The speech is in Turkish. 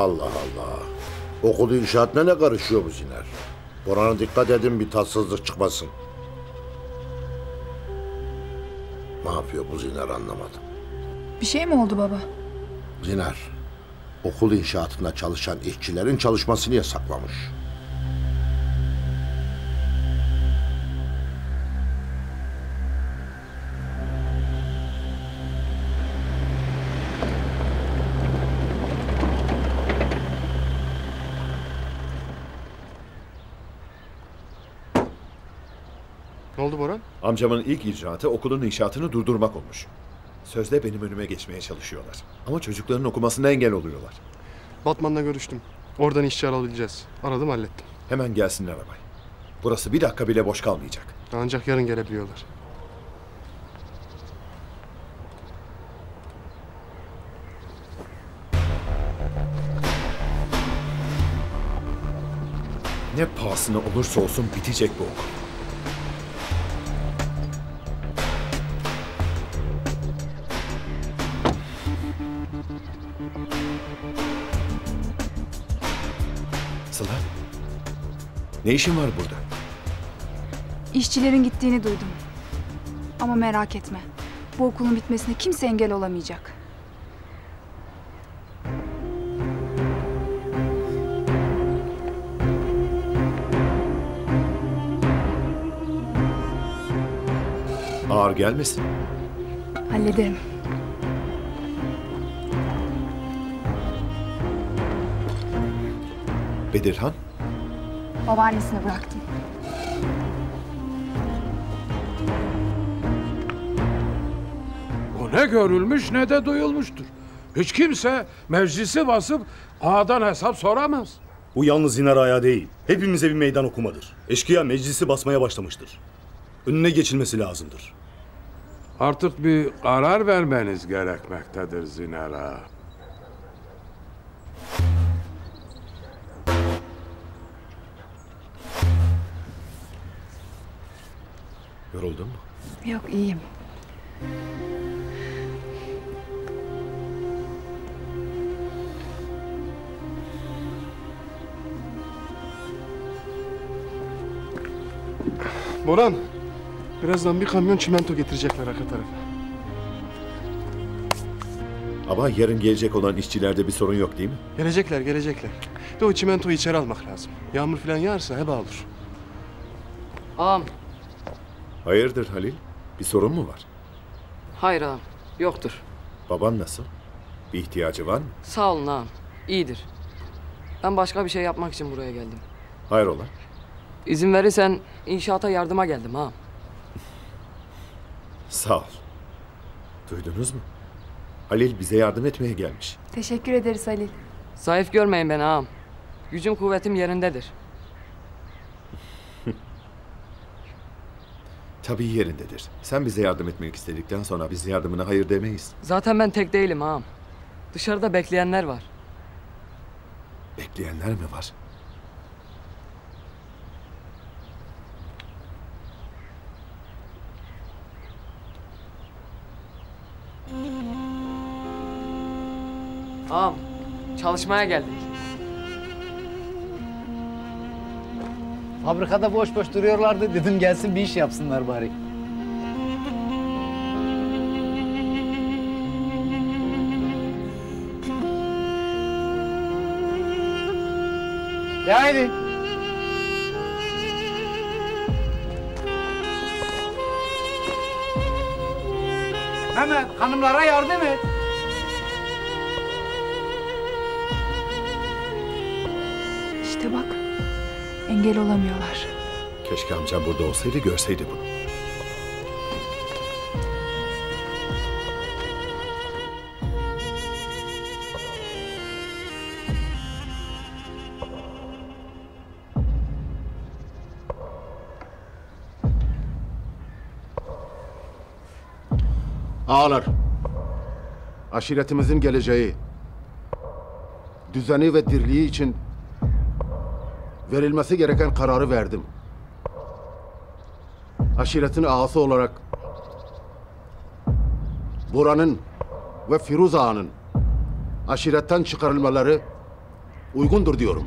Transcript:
Allah Allah. Okulu inşaatına ne karışıyor bu Zınar? Boran'a dikkat edin, bir tatsızlık çıkmasın. Ne yapıyor bu Zınar anlamadım. Bir şey mi oldu baba? Zınar, okul inşaatında çalışan işçilerin çalışmasını yasaklamış. Ne oldu Boran? Amcamın ilk icraatı okulun inşaatını durdurmak olmuş. Sözde benim önüme geçmeye çalışıyorlar. Ama çocukların okumasına engel oluyorlar. Batman'la görüştüm. Oradan işçi alabileceğiz. Aradım, hallettim. Hemen gelsinler abay. Burası bir dakika bile boş kalmayacak. Ancak yarın gelebiliyorlar. Ne pahasına olursa olsun bitecek bu okul. Sıla, ne işin var burada? İşçilerin gittiğini duydum. Ama merak etme, bu okulun bitmesine kimse engel olamayacak. Ağır gelmesin. Hallederim. Bedirhan? Babaannesine bıraktım. O ne görülmüş ne de duyulmuştur. Hiç kimse meclisi basıp ağadan hesap soramaz. Bu yalnız Zınar Ağa'ya değil, hepimize bir meydan okumadır. Eşkıya meclisi basmaya başlamıştır. Önüne geçilmesi lazımdır. Artık bir karar vermeniz gerekmektedir Zınar Ağa. Yoruldun mu? Yok, iyiyim. Boran, birazdan bir kamyon çimento getirecekler arka tarafa. Ama yarın gelecek olan işçilerde bir sorun yok değil mi? Gelecekler, gelecekler. De o çimentoyu içeri almak lazım. Yağmur falan yağarsa heba olur. Ağam. Hayırdır Halil? Bir sorun mu var? Hayır ağam, yoktur. Baban nasıl? Bir ihtiyacı var mı? Sağ olun ağam, iyidir. Ben başka bir şey yapmak için buraya geldim. Hayrola? İzin verirsen inşaata yardıma geldim ağam. Sağ ol. Duydunuz mu? Halil bize yardım etmeye gelmiş. Teşekkür ederiz Halil. Zayıf görmeyin beni ağam. Gücüm kuvvetim yerindedir. Tabii yerindedir. Sen bize yardım etmek istedikten sonra biz yardımına hayır demeyiz. Zaten ben tek değilim ağam. Dışarıda bekleyenler var. Bekleyenler mi var? Ağam, çalışmaya geldik. Fabrikada boş boş duruyorlardı. Dedim gelsin bir iş yapsınlar bari. Haydi. Mehmet, hanımlara yardım et. İşte bak. Engel olamıyorlar. Keşke amcam burada olsaydı, görseydi bunu. Ağalar, aşiretimizin geleceği, düzeni ve dirliği için verilmesi gereken kararı verdim. Aşiretin ağası olarak Boran'ın ve Firuz Ağa'nın aşiretten çıkarılmaları uygundur diyorum.